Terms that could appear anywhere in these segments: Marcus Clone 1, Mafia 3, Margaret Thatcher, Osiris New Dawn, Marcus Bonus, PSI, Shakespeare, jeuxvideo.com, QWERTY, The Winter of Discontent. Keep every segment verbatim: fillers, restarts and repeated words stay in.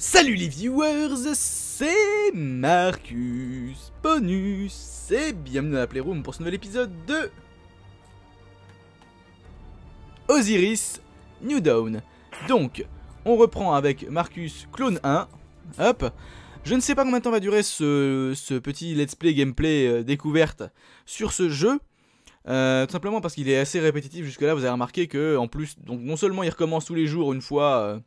Salut les viewers, c'est Marcus Bonus et bienvenue dans la Playroom pour ce nouvel épisode de Osiris New Dawn. Donc, on reprend avec Marcus Clone un. Hop. Je ne sais pas combien de temps va durer ce, ce petit let's play gameplay euh, découverte sur ce jeu. Euh, tout simplement parce qu'il est assez répétitif jusque là. Vous avez remarqué que, en plus, donc non seulement il recommence tous les jours une fois... Euh,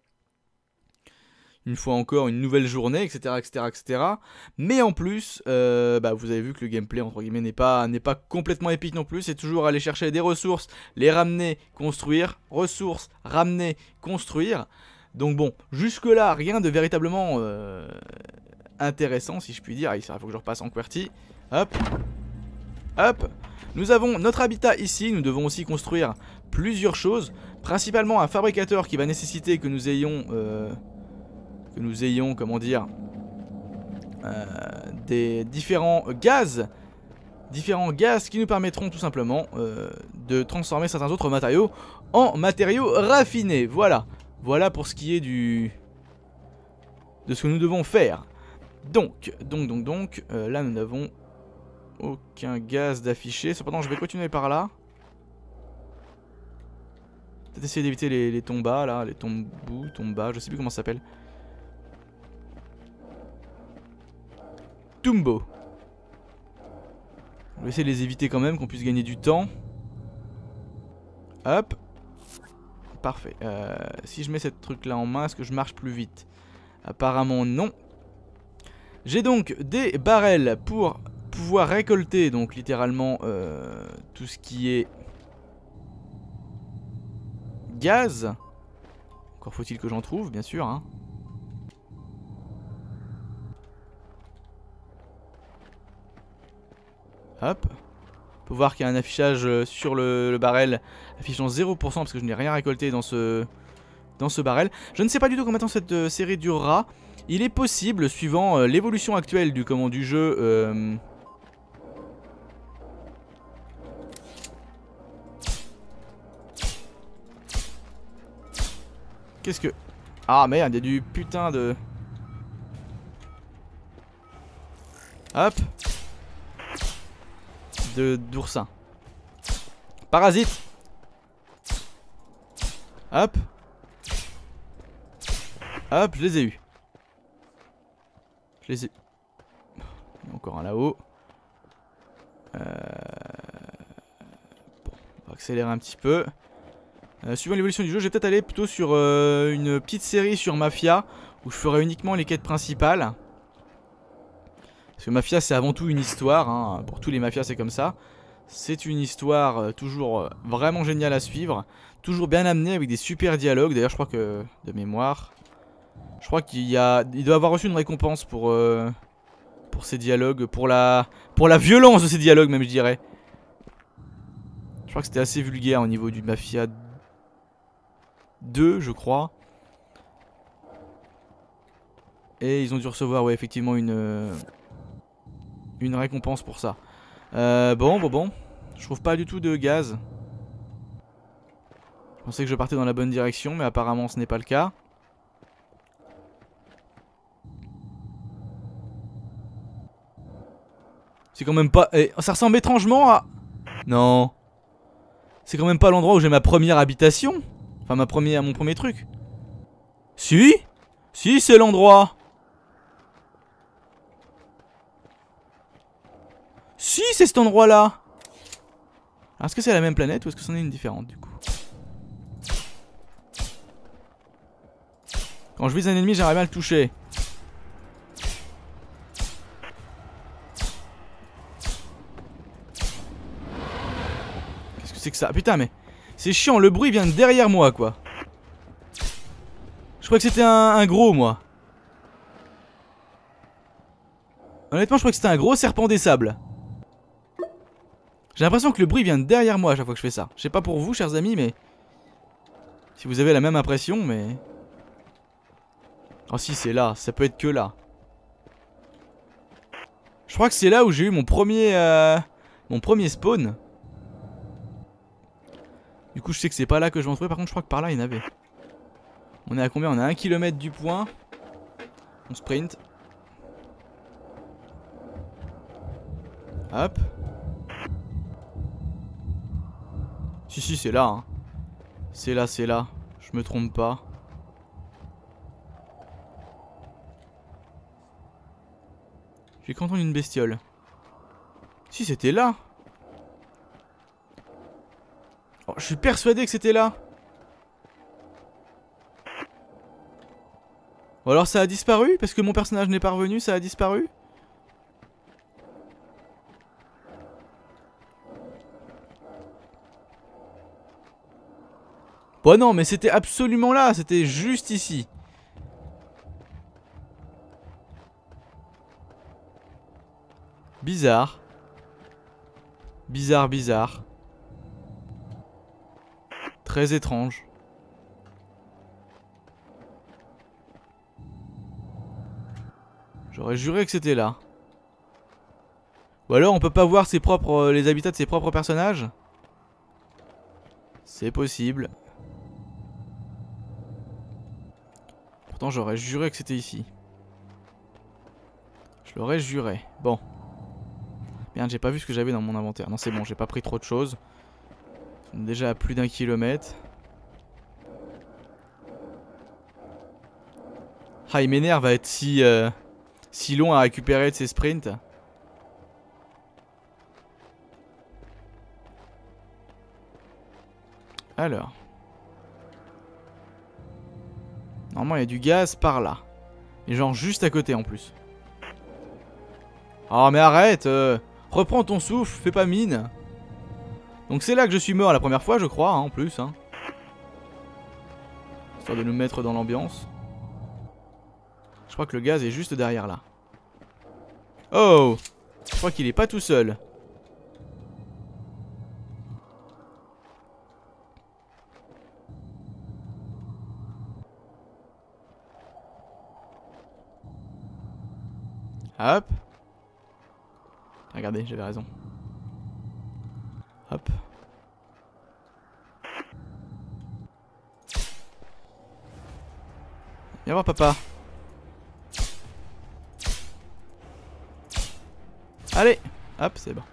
Une fois encore, une nouvelle journée, et cetera, et cetera, et cetera. Mais en plus, euh, bah, vous avez vu que le gameplay entre guillemets n'est pas n'est pas complètement épique non plus. C'est toujours aller chercher des ressources, les ramener, construire, ressources, ramener, construire. Donc bon, jusque là, rien de véritablement euh, intéressant, si je puis dire. Ah, il faut que je repasse en QWERTY. Hop, hop. Nous avons notre habitat ici. Nous devons aussi construire plusieurs choses, principalement un fabricateur qui va nécessiter que nous ayons euh, que nous ayons, comment dire, euh, des différents gaz, différents gaz qui nous permettront tout simplement euh, de transformer certains autres matériaux en matériaux raffinés. Voilà, voilà pour ce qui est du de ce que nous devons faire. Donc, donc, donc, donc, euh, là nous n'avons aucun gaz d'affiché. Cependant, je vais continuer par là. Peut-être essayer d'éviter les, les tombas là, les tombous, tombas, je sais plus comment ça s'appelle. Tumbo. On va essayer de les éviter quand même, qu'on puisse gagner du temps. Hop. Parfait. Euh, si je mets cette truc là en main, est-ce que je marche plus vite? Apparemment non. J'ai donc des barrels pour pouvoir récolter donc littéralement euh, tout ce qui est gaz. Encore faut-il que j'en trouve, bien sûr, hein. Hop, on peut voir qu'il y a un affichage sur le, le barrel affichant zéro pour cent parce que je n'ai rien récolté dans ce, dans ce barrel. Je ne sais pas du tout combien de temps cette série durera. Il est possible, suivant euh, l'évolution actuelle du, comment, du jeu, euh... qu'est-ce que... Ah merde, il y a du putain de... Hop. De d'oursin. Parasite. Hop. Hop, je les ai eus. Je les ai... Il y a encore un là-haut. Euh... Bon, on va accélérer un petit peu. Euh, suivant l'évolution du jeu, je vais peut-être aller plutôt sur euh, une petite série sur Mafia, où je ferai uniquement les quêtes principales. Parce que Mafia c'est avant tout une histoire, hein. Pour tous les Mafias c'est comme ça. C'est une histoire euh, toujours euh, vraiment géniale à suivre, toujours bien amenée avec des super dialogues. D'ailleurs je crois que, de mémoire, je crois qu'il y a, il doit avoir reçu une récompense pour euh, pour ces dialogues, pour la, pour la violence de ces dialogues même je dirais. Je crois que c'était assez vulgaire au niveau du Mafia deux je crois. Et ils ont dû recevoir ouais effectivement une... Euh, une récompense pour ça. Euh, bon, bon, bon. Je trouve pas du tout de gaz. Je pensais que je partais dans la bonne direction, mais apparemment ce n'est pas le cas. C'est quand même pas... Eh, ça ressemble étrangement à... Non. C'est quand même pas l'endroit où j'ai ma première habitation. Enfin, ma première, mon premier truc. Si ? Si, c'est l'endroit. Si, c'est cet endroit-là. Alors, est-ce que c'est la même planète ou est-ce que c'en est une différente du coup? Quand je vise un ennemi, j'aimerais bien le toucher. Qu'est-ce que c'est que ça? Putain, mais c'est chiant, le bruit vient de derrière moi, quoi. Je crois que c'était un, un gros, moi. Honnêtement, je crois que c'était un gros serpent des sables. J'ai l'impression que le bruit vient de derrière moi à chaque fois que je fais ça. Je sais pas pour vous, chers amis, mais... Si vous avez la même impression, mais... Oh si, c'est là. Ça peut être que là. Je crois que c'est là où j'ai eu mon premier... Euh... Mon premier spawn. Du coup, je sais que c'est pas là que je vais en trouver. Par contre, je crois que par là, il y en avait. On est à combien? On est à un kilomètre du point. On sprint. Hop. Si si c'est là hein. C'est là c'est là. Je me trompe pas. J'ai cru entendre une bestiole. Si c'était là. Oh, je suis persuadé que c'était là. Ou alors ça a disparu parce que mon personnage n'est pas revenu, ça a disparu. Bon non mais c'était absolument là, c'était juste ici. Bizarre. Bizarre, bizarre. Très étrange. J'aurais juré que c'était là. Ou alors on peut pas voir ses propres, les habitats de ses propres personnages. C'est possible. Pourtant j'aurais juré que c'était ici. Je l'aurais juré. Bon. Merde, j'ai pas vu ce que j'avais dans mon inventaire. Non c'est bon, j'ai pas pris trop de choses. On est déjà à plus d'un kilomètre. Ah il m'énerve à être si, euh, si long à récupérer de ses sprints. Alors. Normalement il y a du gaz par là. Et genre juste à côté en plus. Oh mais arrête euh, reprends ton souffle, fais pas mine. Donc c'est là que je suis mort la première fois je crois hein, en plus hein. Histoire de nous mettre dans l'ambiance. Je crois que le gaz est juste derrière là. Oh, je crois qu'il est pas tout seul. Hop. Regardez, j'avais raison. Hop. Viens voir papa. Allez, hop, c'est bon.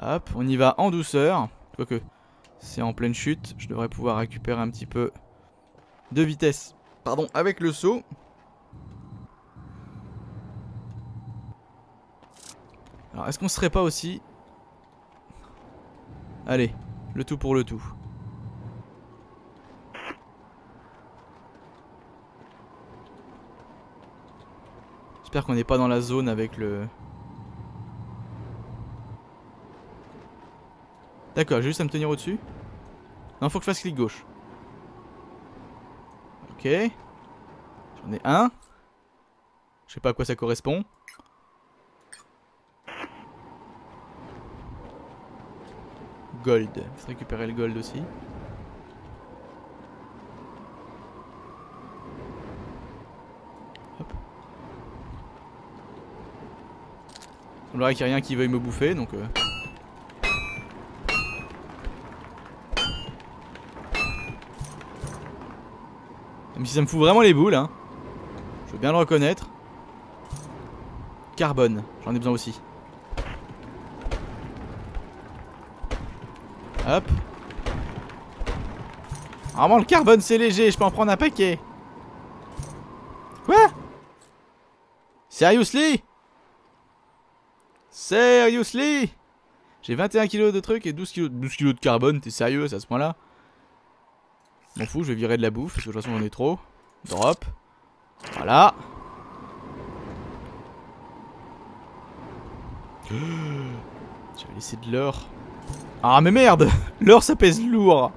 Hop, on y va en douceur. Quoique, c'est en pleine chute. Je devrais pouvoir récupérer un petit peu de vitesse. Pardon, avec le saut. Alors, est-ce qu'on serait pas aussi... Allez, le tout pour le tout. J'espère qu'on n'est pas dans la zone avec le... D'accord, j'ai juste à me tenir au-dessus. Non, faut que je fasse clic gauche. Ok. J'en ai un. Je sais pas à quoi ça correspond. Gold. Je vais récupérer le gold aussi. Hop. Il semblerait qu'il n'y ait rien qui veuille me bouffer donc. Euh... Même si ça me fout vraiment les boules, hein. Je veux bien le reconnaître. Carbone, j'en ai besoin aussi. Hop. Normalement le carbone c'est léger, je peux en prendre un paquet. Quoi? Seriously? Seriously? J'ai vingt et un kilos de trucs et douze kilos, douze kilos de carbone, t'es sérieux à ce point là? M'en fous, je vais virer de la bouffe parce que de toute façon j'en ai trop. Drop. Voilà. J'avais laissé de l'or. Ah mais merde, l'or ça pèse lourd.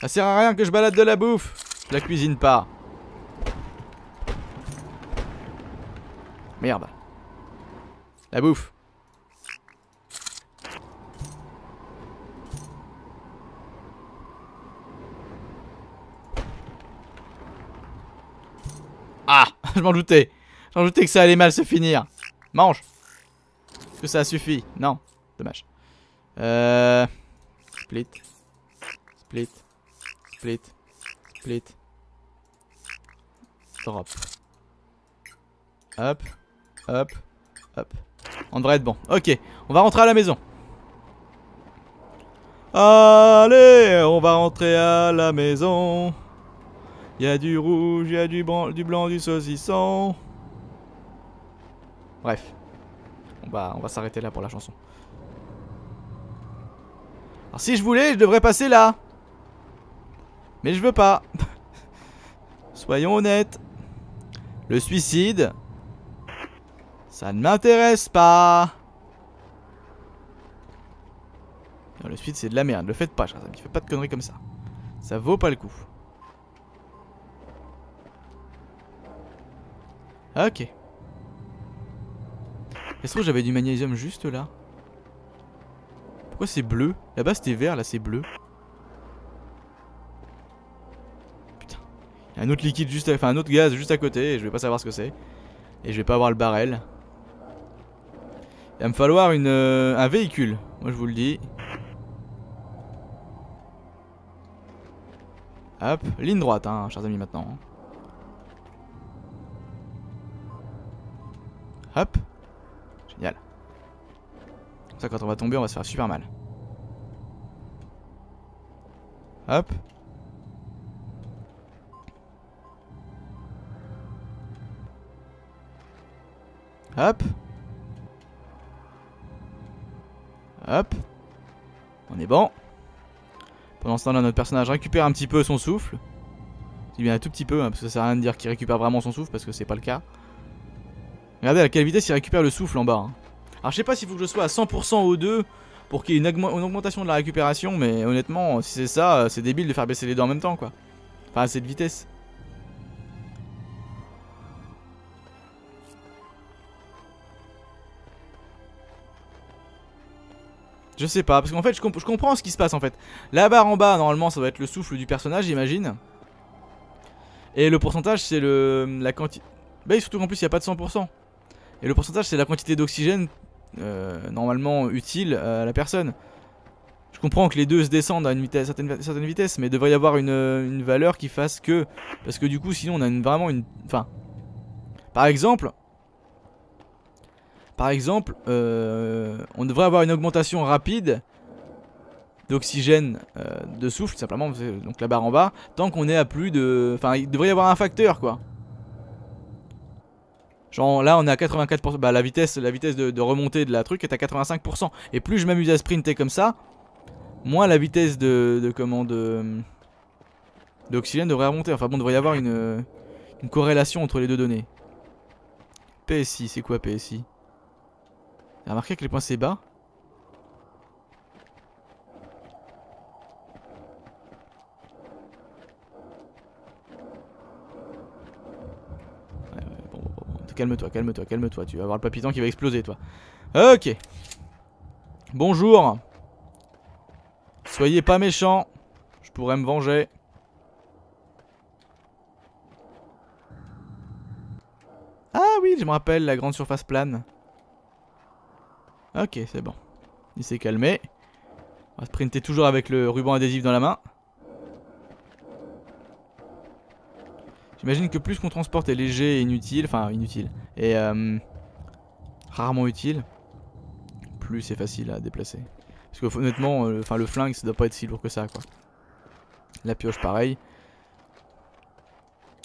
Ça sert à rien que je balade de la bouffe. Je la cuisine pas. Merde. La bouffe. Ah, je m'en doutais. J'en doutais que ça allait mal se finir. Mange. Est-ce que ça suffit? Non, dommage. Euh... Split. Split. plate, plate, drop. Hop, hop, hop. On devrait être bon. Ok, on va rentrer à la maison. Allez, on va rentrer à la maison. Il y a du rouge, il y a du blanc, du blanc, du saucisson. Bref, on va, on va s'arrêter là pour la chanson. Alors si je voulais, je devrais passer là. Mais je veux pas. Soyons honnêtes. Le suicide, ça ne m'intéresse pas. Non, le suicide c'est de la merde, le faites pas, chers amis, faites pas de conneries comme ça. Ça vaut pas le coup. Ok. Est-ce que j'avais du magnésium juste là? Pourquoi c'est bleu? Là-bas c'était vert, là c'est bleu. Putain. Il y a un autre liquide juste à... enfin un autre gaz juste à côté et je vais pas savoir ce que c'est. Et je vais pas avoir le barrel. Il va me falloir une, euh, un véhicule, moi je vous le dis. Hop, ligne droite hein, chers amis maintenant. Hop. Génial. Comme ça quand on va tomber on va se faire super mal. Hop. Hop. Hop. On est bon. Pendant ce temps-là notre personnage récupère un petit peu son souffle. C'est bien un tout petit peu hein, parce que ça sert à rien de dire qu'il récupère vraiment son souffle parce que c'est pas le cas. Regardez à quelle vitesse il récupère le souffle en bas hein. Alors je sais pas s'il faut que je sois à cent pour cent O deux pour qu'il y ait une, augme une augmentation de la récupération. Mais honnêtement si c'est ça c'est débile de faire baisser les deux en même temps quoi. Enfin à cette vitesse. Je sais pas parce qu'en fait je, comp je comprends ce qui se passe en fait. La barre en bas normalement ça doit être le souffle du personnage j'imagine. Et le pourcentage c'est le la quantité. Bah surtout qu'en plus il n'y a pas de cent pour cent. Et le pourcentage c'est la quantité d'oxygène euh, normalement utile à la personne. Je comprends que les deux se descendent à une vitesse, certaine, certaine vitesse, mais il devrait y avoir une, une valeur qui fasse que... Parce que du coup sinon on a une, vraiment une... Enfin... Par exemple... Par exemple, euh, on devrait avoir une augmentation rapide d'oxygène, euh, de souffle simplement, donc la barre en bas, tant qu'on est à plus de... Enfin il devrait y avoir un facteur quoi. Genre là on est à quatre-vingt-quatre pour cent, bah la vitesse, la vitesse de, de remontée de la truc est à quatre-vingt-cinq pour cent. Et plus je m'amuse à sprinter comme ça, moins la vitesse de, de comment de d'oxygène devrait remonter. Enfin bon, il devrait y avoir une, une corrélation entre les deux données. P S I, c'est quoi P S I? T'as remarqué à quel point c'est bas? Calme-toi, calme-toi, calme-toi, tu vas avoir le papillon qui va exploser toi. Ok. Bonjour. Soyez pas méchants. Je pourrais me venger. Ah oui, je me rappelle la grande surface plane. Ok, c'est bon. Il s'est calmé. On va sprinter toujours avec le ruban adhésif dans la main. J'imagine que plus qu'on transporte est léger et inutile, enfin inutile, et euh, rarement utile, plus c'est facile à déplacer. Parce que honnêtement, euh, le flingue ça doit pas être si lourd que ça quoi. La pioche pareil.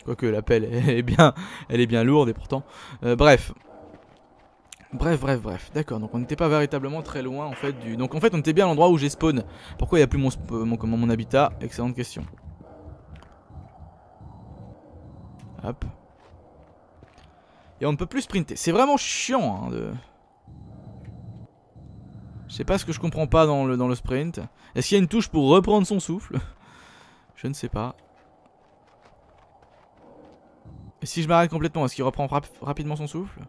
Quoique la pelle elle est bien, elle est bien lourde et pourtant. Euh, bref. Bref, bref, bref. D'accord, donc on n'était pas véritablement très loin en fait du... Donc en fait on était bien à l'endroit où j'ai spawn. Pourquoi il n'y a plus mon, mon, mon, mon habitat? Excellente question. Hop. Et on ne peut plus sprinter. C'est vraiment chiant hein, de... Je sais pas ce que je comprends pas dans le, dans le sprint. Est-ce qu'il y a une touche pour reprendre son souffle? Je ne sais pas. Et si je m'arrête complètement, est-ce qu'il reprend rap rapidement son souffle?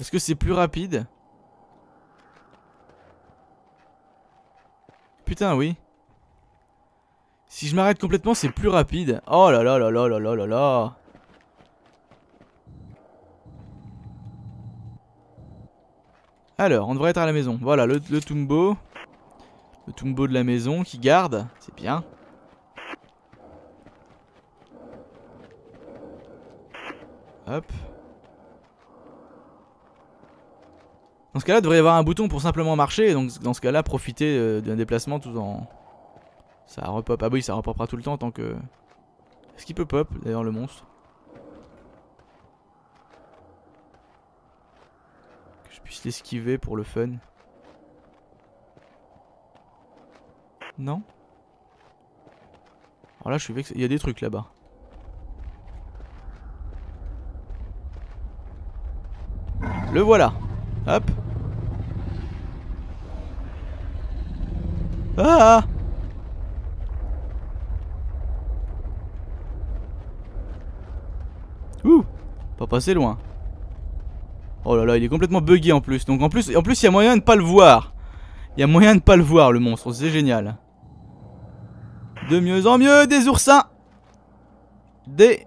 Est-ce que c'est plus rapide? Putain oui. Si je m'arrête complètement c'est plus rapide. Oh là là là là là là là là. Alors, on devrait être à la maison. Voilà, le, le Tombeau. Le Tombeau de la maison qui garde. C'est bien. Hop. Dans ce cas-là, il devrait y avoir un bouton pour simplement marcher. Donc dans ce cas-là, profiter d'un déplacement tout en... Ça repop. Ah oui, ça repopera tout le temps tant que... Est-ce qu'il peut pop, d'ailleurs, le monstre? Que je puisse l'esquiver pour le fun. Non? Alors là, je suis vexé. Il y a des trucs là-bas. Le voilà. Hop. Ah! Ouh! Pas passé loin. Oh là là, il est complètement buggé en plus. Donc en plus, en plus, il y a moyen de pas le voir. Il y a moyen de pas le voir, le monstre. C'est génial. De mieux en mieux, des oursins. Des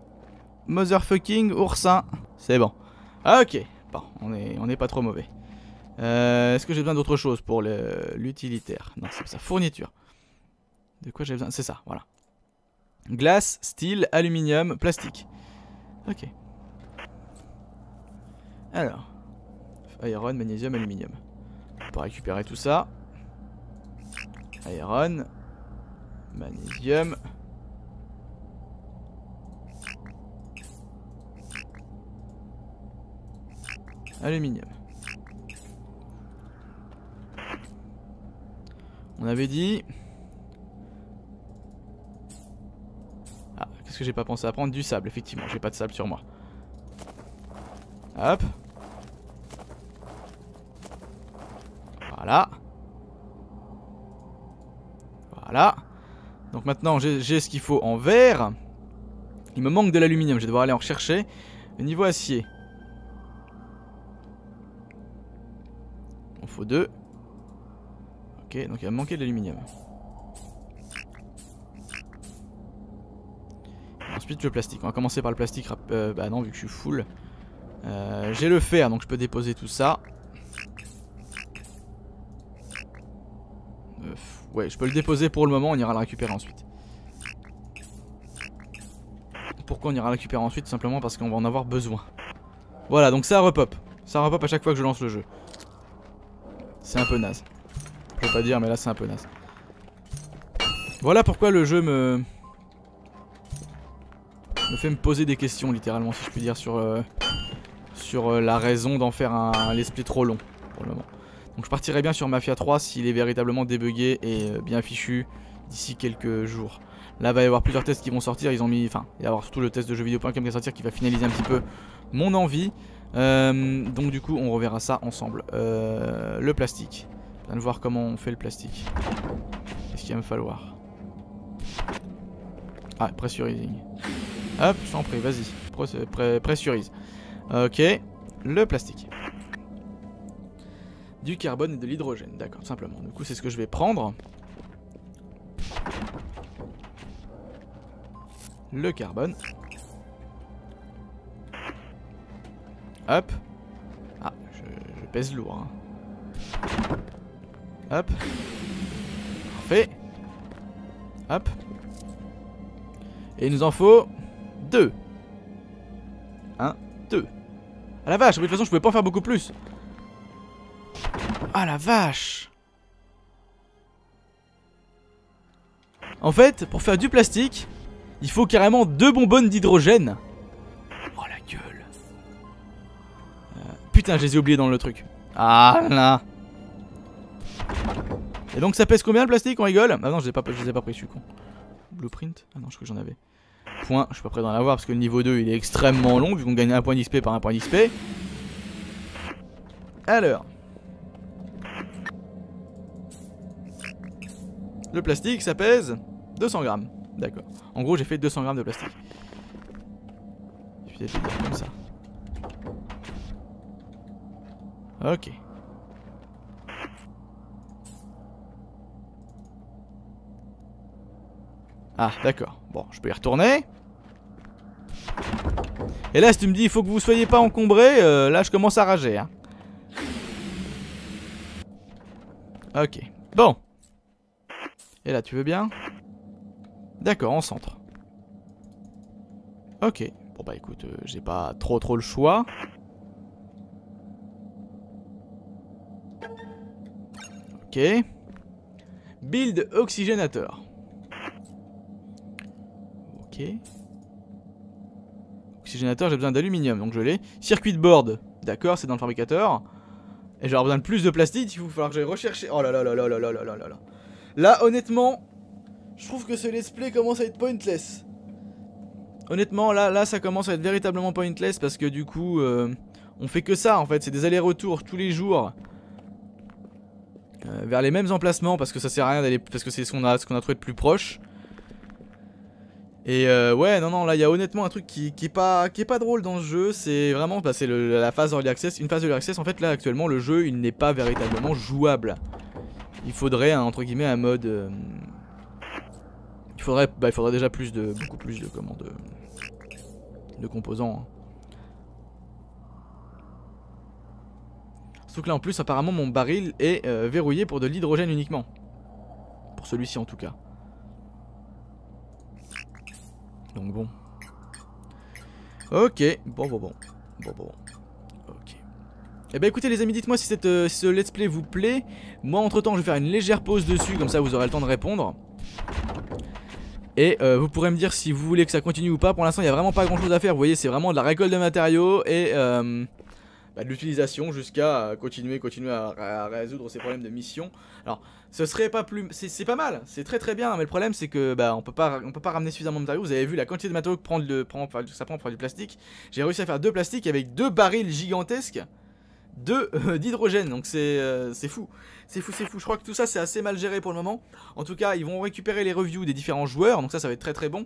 motherfucking oursins. C'est bon. Ok. Bon, on est, on est pas trop mauvais. Euh, Est-ce que j'ai besoin d'autre chose pour l'utilitaire? Non, c'est ça. Fourniture. De quoi j'ai besoin? C'est ça, voilà. Glace, style, aluminium, plastique. Ok. Alors. Iron, magnésium, aluminium. On peut récupérer tout ça. Iron. Magnésium. Aluminium. On avait dit... Ah, qu'est-ce que j'ai pas pensé à prendre? Du sable, effectivement, j'ai pas de sable sur moi. Hop. Voilà. Voilà. Donc maintenant j'ai ce qu'il faut en verre. Il me manque de l'aluminium, je vais devoir aller en rechercher. Niveau acier. Il faut deux. Ok, donc il va me manquer de l'aluminium. Ensuite le plastique. On va commencer par le plastique. Euh, bah non, vu que je suis full. Euh, J'ai le fer, donc je peux déposer tout ça. Euh, ouais, je peux le déposer pour le moment. On ira le récupérer ensuite. Pourquoi on ira le récupérer ensuite? Simplement parce qu'on va en avoir besoin. Voilà, donc ça repop. Ça repop à chaque fois que je lance le jeu. C'est un peu naze. Je peux pas dire, mais là c'est un peu naze. Voilà pourquoi le jeu me... me fait me poser des questions, littéralement, si je puis dire, sur, euh... sur euh, la raison d'en faire un, un let's play trop long, pour le moment. Donc je partirai bien sur Mafia trois s'il est véritablement débugué et euh, bien fichu d'ici quelques jours. Là, il va y avoir plusieurs tests qui vont sortir, ils ont mis... Enfin, il va y avoir surtout le test de jeuxvideo point com qui va sortir, qui va finaliser un petit peu mon envie. Euh, donc du coup on reverra ça ensemble. euh, Le plastique. Je viens de voir comment on fait le plastique. Qu'est-ce qu'il va me falloir? Ah, pressurising. Hop, je t'en prie, vas-y. Pressurise. Ok, le plastique. Du carbone et de l'hydrogène, d'accord, simplement. Du coup c'est ce que je vais prendre. Le carbone. Hop. Ah, je, je pèse lourd. Hein. Hop. Parfait. Hop. Et il nous en faut deux. Un, deux. Ah la vache, de toute façon je pouvais pas en faire beaucoup plus. Ah la vache. En fait, pour faire du plastique, il faut carrément deux bonbonnes d'hydrogène. Oh la gueule. Putain, je les ai oubliés dans le truc. Ah là. Et donc ça pèse combien le plastique? On rigole? Ah non, je les ai pas, je les ai pas pris, je suis con. Blueprint? Ah non, je crois que j'en avais. Point, je suis pas prêt d'en avoir parce que le niveau deux il est extrêmement long vu qu'on gagne un point d'X P par un point d'X P. Alors. Le plastique ça pèse deux cents grammes. D'accord. En gros j'ai fait deux cents grammes de plastique. Je vais faire comme ça. Ok. Ah d'accord. Bon, je peux y retourner. Et là si tu me dis il faut que vous soyez pas encombrés, euh, là je commence à rager hein. Ok. Bon. Et là tu veux bien? D'accord, on centre. Ok. Bon bah écoute, euh, j'ai pas trop trop le choix. Ok. Build oxygénateur. Ok. Oxygénateur, j'ai besoin d'aluminium, donc je l'ai. Circuit de board, d'accord, c'est dans le fabricateur. Et j'aurai besoin de plus de plastique, il va falloir que j'aille rechercher. Oh là là là là là là là là là. Là, honnêtement, je trouve que ce let's play commence à être pointless. Honnêtement, là, là, ça commence à être véritablement pointless parce que du coup, euh, on fait que ça en fait. C'est des allers-retours tous les jours euh, vers les mêmes emplacements parce que ça sert à rien d'aller. Parce que c'est ce qu'on a, ce qu'on a trouvé de plus proche. Et euh, ouais, non, non, là, il y a honnêtement un truc qui, qui, est pas, qui est pas drôle dans ce jeu. C'est vraiment, bah, c'est la phase Early Access. Une phase Early Access, en fait, là, actuellement, le jeu, il n'est pas véritablement jouable. Il faudrait, hein, entre guillemets, un mode. Euh, il, faudrait, bah, il faudrait déjà plus de. Beaucoup plus de. Comment de. De composants. Surtout que là, en plus, apparemment, mon baril est euh, verrouillé pour de l'hydrogène uniquement. Pour celui-ci, en tout cas. Donc bon. Ok, bon bon bon. Bon bon. Ok. Eh ben écoutez les amis, dites-moi si cette, euh, ce let's play vous plaît. Moi entre temps je vais faire une légère pause dessus, comme ça vous aurez le temps de répondre. Et euh, vous pourrez me dire si vous voulez que ça continue ou pas. Pour l'instant il n'y a vraiment pas grand chose à faire. Vous voyez, c'est vraiment de la récolte de matériaux et euh, bah, de l'utilisation jusqu'à continuer, continuer à, à résoudre ces problèmes de mission. Alors ce serait pas plus, c'est pas mal, c'est très très bien, mais le problème c'est que bah on peut pas, on peut pas ramener suffisamment de matériaux. Vous avez vu la quantité de matériaux que prend le, prend, ça prend pour faire du plastique. J'ai réussi à faire deux plastiques avec deux barils gigantesques de euh, d'hydrogène, donc c'est euh, c'est fou, c'est fou, c'est fou. Je crois que tout ça c'est assez mal géré pour le moment. En tout cas, ils vont récupérer les reviews des différents joueurs, donc ça ça va être très très bon.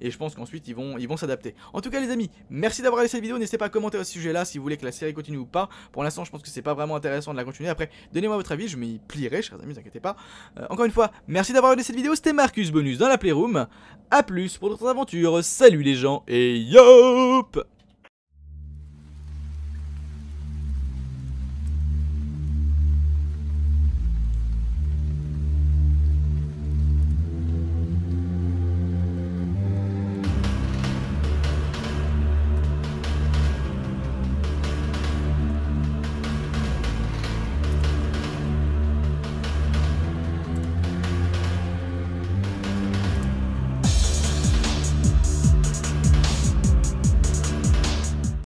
Et je pense qu'ensuite ils vont ils vont s'adapter. En tout cas les amis, merci d'avoir regardé cette vidéo. N'hésitez pas à commenter à ce sujet-là si vous voulez que la série continue ou pas. Pour l'instant, je pense que c'est pas vraiment intéressant de la continuer. Après, donnez-moi votre avis, je m'y plierai, chers amis, ne vous inquiétez pas. Euh, encore une fois, merci d'avoir regardé cette vidéo. C'était Marcus Bonus dans la Playroom. À plus pour d'autres aventures. Salut les gens et yop.